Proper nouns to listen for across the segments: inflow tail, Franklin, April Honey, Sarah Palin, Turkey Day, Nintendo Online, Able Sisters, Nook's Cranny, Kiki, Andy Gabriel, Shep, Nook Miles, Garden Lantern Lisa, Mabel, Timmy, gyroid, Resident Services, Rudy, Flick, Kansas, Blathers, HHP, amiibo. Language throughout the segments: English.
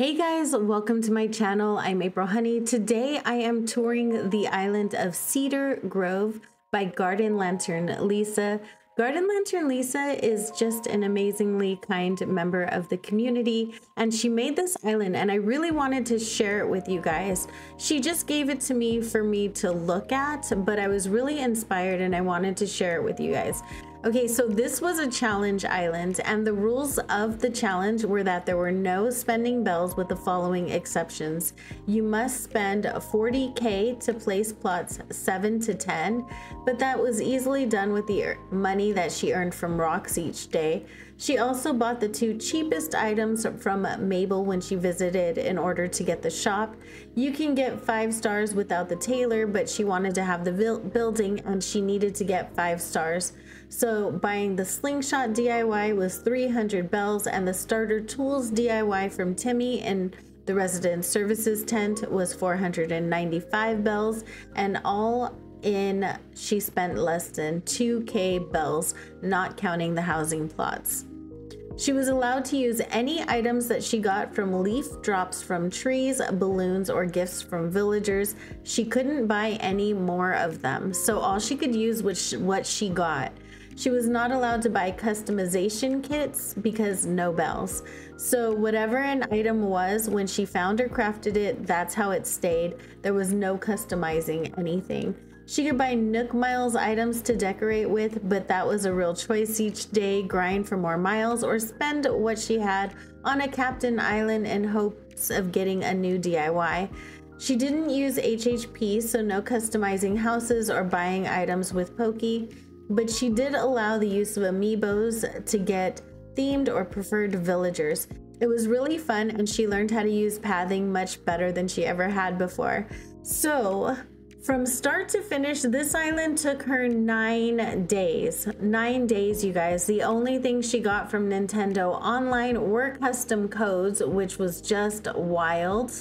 Hey guys, welcome to my channel. I'm April Honey. Today I am touring the island of Cedar Grove by Garden Lantern Lisa. Garden Lantern Lisa is just an amazingly kind member of the community, and she made this island and I really wanted to share it with you guys. She just gave it to me for me to look at, but I was really inspired and I wanted to share it with you guys. Okay, so this was a challenge island, and the rules of the challenge were that there were no spending bells with the following exceptions. You must spend 40k to place plots 7 to 10, but that was easily done with the money that she earned from rocks each day. She also bought the two cheapest items from Mabel when she visited in order to get the shop. You can get 5 stars without the tailor, but she wanted to have the building and she needed to get 5 stars. So buying the slingshot DIY was 300 bells, and the starter tools DIY from Timmy and the Resident Services tent was 495 bells, and all in she spent less than 2k bells, not counting the housing plots. She was allowed to use any items that she got from leaf drops from trees, balloons, or gifts from villagers. She couldn't buy any more of them, so all she could use was what she got. She was not allowed to buy customization kits because no bells. So whatever an item was, when she found or crafted it, that's how it stayed. There was no customizing anything. She could buy Nook Miles items to decorate with, but that was a real choice each day, grind for more miles, or spend what she had on a Captain Island in hopes of getting a new DIY. She didn't use HHP, so no customizing houses or buying items with Pokey. But she did allow the use of amiibos to get themed or preferred villagers. It was really fun, and she learned how to use pathing much better than she ever had before. So from start to finish, this island took her 9 days. 9 days, you guys. The only thing she got from Nintendo Online were custom codes, which was just wild.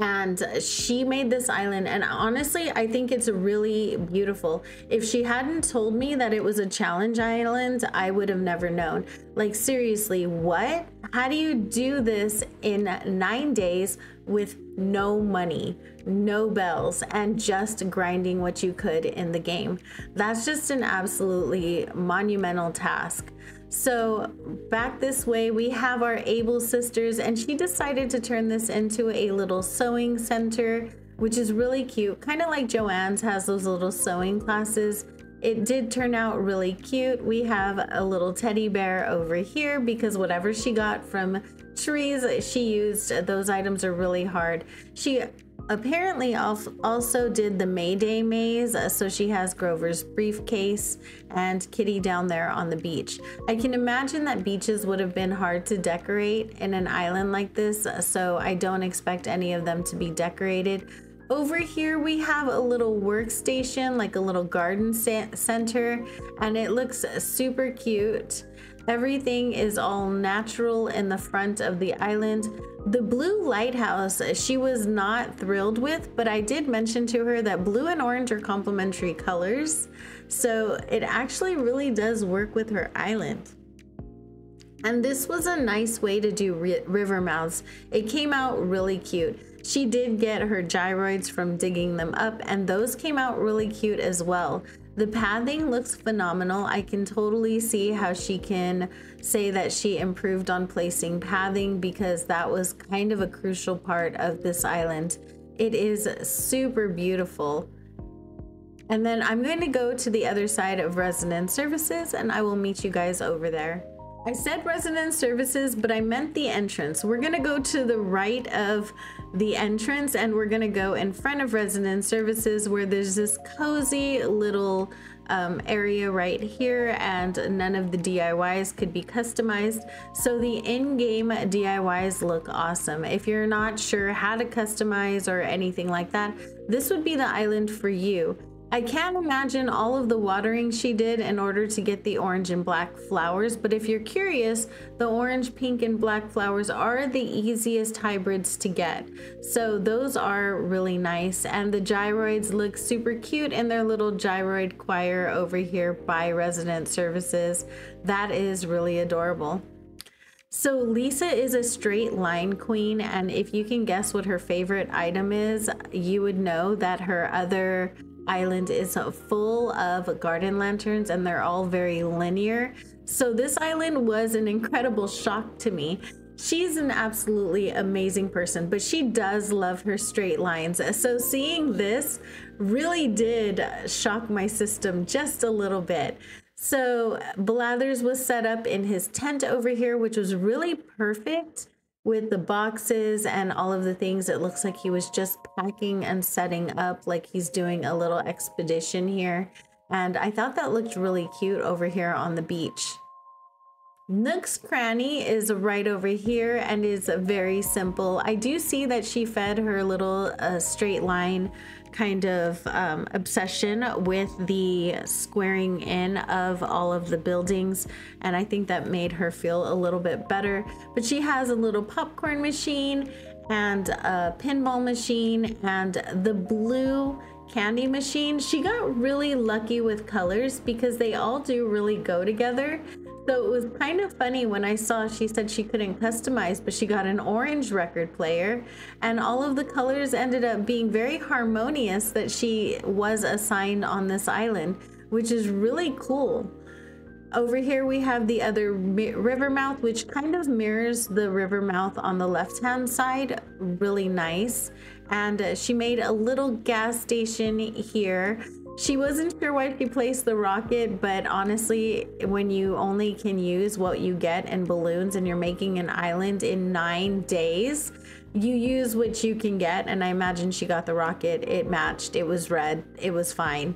And she made this island, and honestly I think it's really beautiful. If she hadn't told me that it was a challenge island, I would have never known. Like, seriously, what? How do you do this in 9 days with no money, no bells, and just grinding what you could in the game? That's just an absolutely monumental task. So back this way, we have our Able Sisters, and she decided to turn this into a little sewing center, which is really cute. Kind of like Joanne's has those little sewing classes. It did turn out really cute. We have a little teddy bear over here because whatever she got from trees, she used. Those items are really hard. She apparently also did the May Day maze, so she has Grover's briefcase and Kitty down there on the beach. I can imagine that beaches would have been hard to decorate in an island like this, so I don't expect any of them to be decorated. Over here we have a little workstation, like a little garden center, and it looks super cute. Everything is all natural in the front of the island. The blue lighthouse she was not thrilled with, but I did mention to her that blue and orange are complementary colors, so it actually really does work with her island. And this was a nice way to do river mouths. It came out really cute. She did get her gyroids from digging them up, and those came out really cute as well. The pathing looks phenomenal. I can totally see how she can say that she improved on placing pathing, because that was kind of a crucial part of this island. It is super beautiful. And then I'm going to go to the other side of Resident Services, and I will meet you guys over there. I said Resident Services, but I meant the entrance. We're gonna go to the right of the entrance, and we're gonna go in front of Resident Services, where there's this cozy little area right here, and none of the DIYs could be customized. So the in-game DIYs look awesome. If you're not sure how to customize or anything like that, this would be the island for you. I can't imagine all of the watering she did in order to get the orange and black flowers, but if you're curious, the orange, pink, and black flowers are the easiest hybrids to get. So those are really nice, and the gyroids look super cute in their little gyroid choir over here by Resident Services. That is really adorable. So Lisa is a straight line queen, and if you can guess what her favorite item is, you would know that her other island is full of garden lanterns and they're all very linear. So this island was an incredible shock to me. She's an absolutely amazing person, but she does love her straight lines. So seeing this really did shock my system just a little bit. So Blathers was set up in his tent over here, which was really perfect with the boxes and all of the things. It looks like he was just packing and setting up, like he's doing a little expedition here. And I thought that looked really cute over here on the beach. Nook's Cranny is right over here and is very simple. I do see that she fed her little straight line kind of obsession with the squaring in of all of the buildings, and I think that made her feel a little bit better. But she has a little popcorn machine and a pinball machine and the blue candy machine. She got really lucky with colors because they all do really go together. So it was kind of funny when I saw she said she couldn't customize, but she got an orange record player, and all of the colors ended up being very harmonious that she was assigned on this island, which is really cool. Over here we have the other river mouth, which kind of mirrors the river mouth on the left hand side. Really nice. And she made a little gas station here. She wasn't sure why she placed the rocket, but honestly, when you only can use what you get in balloons and you're making an island in 9 days, you use what you can get. And I imagine she got the rocket. It matched. It was red. It was fine.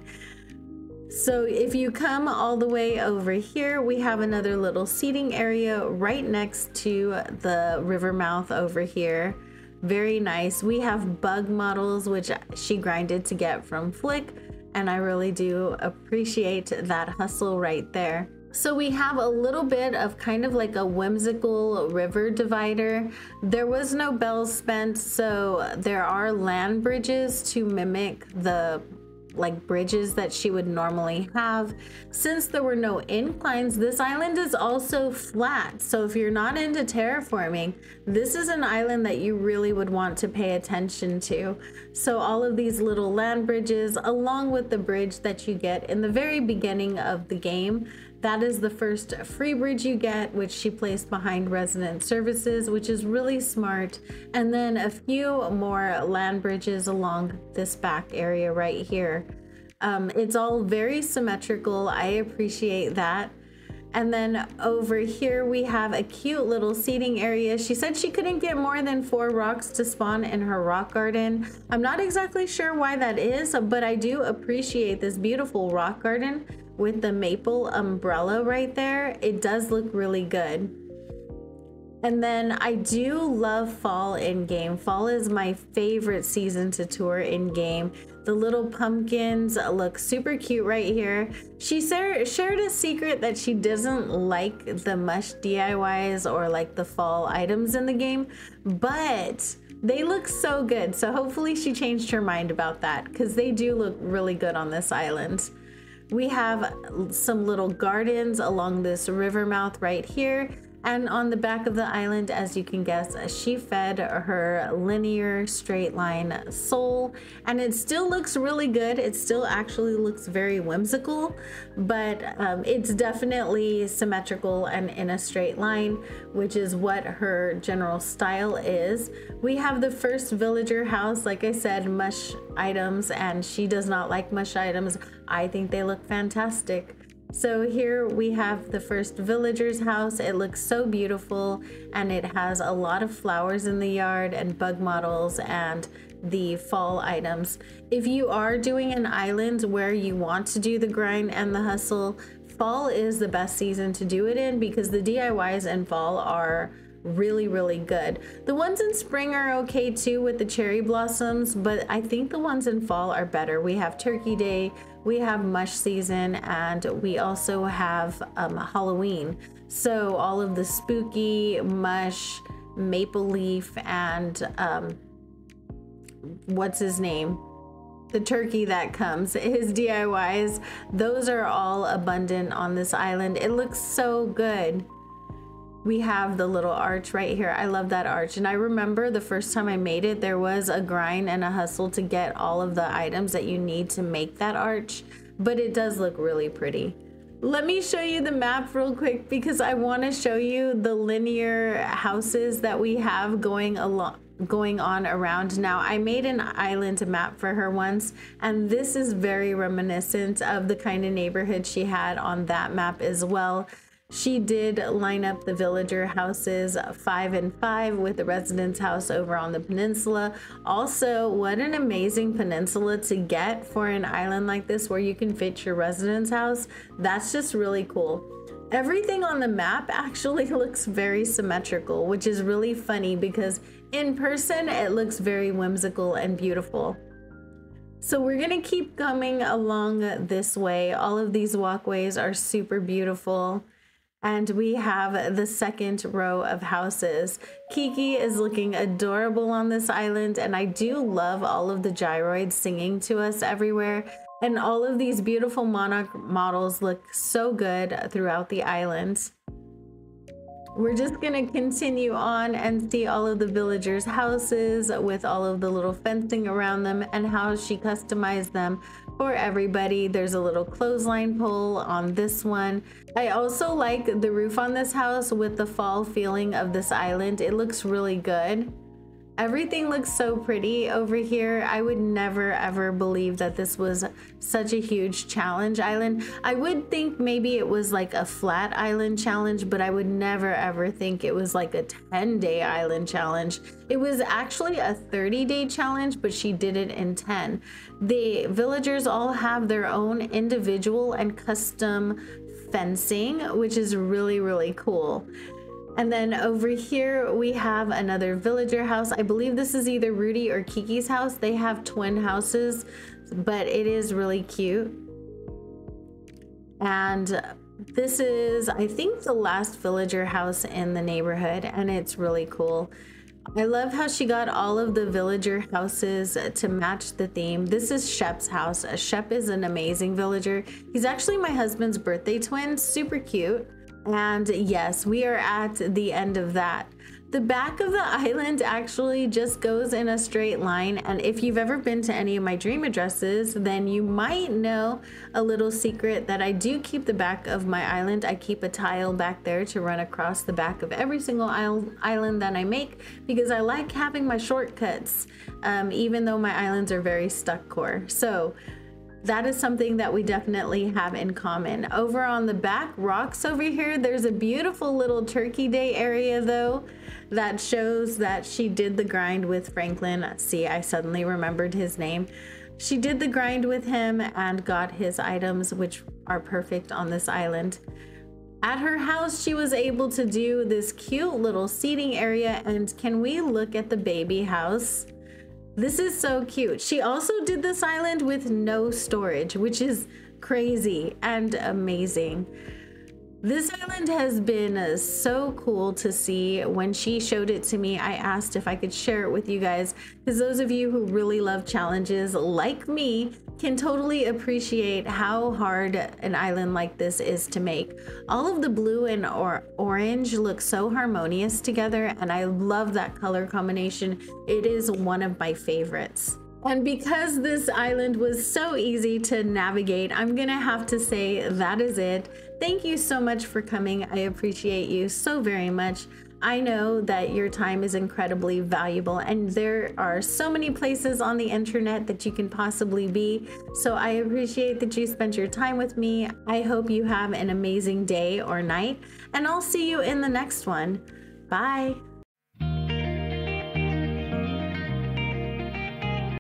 So if you come all the way over here, we have another little seating area right next to the river mouth over here. Very nice. We have bug models, which she grinded to get from Flick. And I really do appreciate that hustle right there. So we have a little bit of kind of like a whimsical river divider. There was no bells spent, so there are land bridges to mimic the like bridges that she would normally have. Since there were no inclines, this island is also flat. So if you're not into terraforming, this is an island that you really would want to pay attention to. So all of these little land bridges, along with the bridge that you get in the very beginning of the game, that is the first free bridge you get, which she placed behind Resident Services, which is really smart. And then a few more land bridges along this back area right here. It's all very symmetrical. I appreciate that. And then over here, we have a cute little seating area. She said she couldn't get more than 4 rocks to spawn in her rock garden. I'm not exactly sure why that is, but I do appreciate this beautiful rock garden with the maple umbrella right there. It does look really good. And then I do love fall in game. Fall is my favorite season to tour in game. The little pumpkins look super cute right here. She shared a secret that she doesn't like the mush DIYs or like the fall items in the game, but they look so good. So hopefully she changed her mind about that, because they do look really good on this island. We have some little gardens along this river mouth right here. And on the back of the island, as you can guess, she fed her linear straight line soul, and it still looks really good. It still actually looks very whimsical, but it's definitely symmetrical and in a straight line, which is what her general style is. We have the first villager house. Like I said, mush items, and she does not like mush items. I think they look fantastic. So here we have the first villager's house. It looks so beautiful, and it has a lot of flowers in the yard and bug models and the fall items. If you are doing an island where you want to do the grind and the hustle, fall is the best season to do it in, because the DIYs in fall are really, really good. The ones in spring are okay too with the cherry blossoms, but I think the ones in fall are better. We have Turkey Day, we have mush season, and we also have Halloween. So all of the spooky mush, maple leaf, and what's his name? The turkey that comes, his DIYs, those are all abundant on this island. It looks so good. We have the little arch right here. I love that arch. And I remember the first time I made it, there was a grind and a hustle to get all of the items that you need to make that arch, but it does look really pretty. Let me show you the map real quick because I want to show you the linear houses that we have going on around now. I made an island map for her once, and this is very reminiscent of the kind of neighborhood she had on that map as well. She did line up the villager houses 5 and 5 with the residence house over on the peninsula. Also, what an amazing peninsula to get for an island like this where you can fit your residence house. That's just really cool. Everything on the map actually looks very symmetrical, which is really funny because in person it looks very whimsical and beautiful. So we're gonna keep coming along this way. All of these walkways are super beautiful. And we have the second row of houses. Kiki is looking adorable on this island, and I do love all of the gyroids singing to us everywhere. And all of these beautiful monarch models look so good throughout the island. We're just gonna continue on and see all of the villagers' houses with all of the little fencing around them and how she customized them for everybody. There's a little clothesline pole on this one. I also like the roof on this house with the fall feeling of this island. It looks really good. Everything looks so pretty over here. I would never ever believe that this was such a huge challenge island. I would think maybe it was like a flat island challenge, but I would never ever think it was like a 10-day island challenge. It was actually a 30-day challenge, but she did it in 10. The villagers all have their own individual and custom fencing, which is really, really cool. And then over here, we have another villager house. I believe this is either Rudy or Kiki's house. They have twin houses, but it is really cute. And this is, I think, the last villager house in the neighborhood, and it's really cool. I love how she got all of the villager houses to match the theme. This is Shep's house. Shep is an amazing villager. He's actually my husband's birthday twin, super cute. And yes, we are at the end of that. The back of the island actually just goes in a straight line, and if you've ever been to any of my dream addresses, then you might know a little secret that I do keep the back of my island. I keep a tile back there to run across the back of every single island that I make because I like having my shortcuts, even though my islands are very stuck core. So that is something that we definitely have in common. Over on the back rocks over here, there's a beautiful little Turkey Day area though that shows that she did the grind with Franklin. See, I suddenly remembered his name. She did the grind with him and got his items, which are perfect on this island. At her house, she was able to do this cute little seating area. And can we look at the baby house? This is so cute. She also did this island with no storage, which is crazy and amazing. This island has been so cool to see. When she showed it to me, I asked if I could share it with you guys, because those of you who really love challenges like me can totally appreciate how hard an island like this is to make. All of the blue and orange look so harmonious together, and I love that color combination. It is one of my favorites. And because this island was so easy to navigate, I'm gonna have to say that is it. Thank you so much for coming. I appreciate you so very much. I know that your time is incredibly valuable, and there are so many places on the internet that you can possibly be. So I appreciate that you spent your time with me. I hope you have an amazing day or night, and I'll see you in the next one. Bye.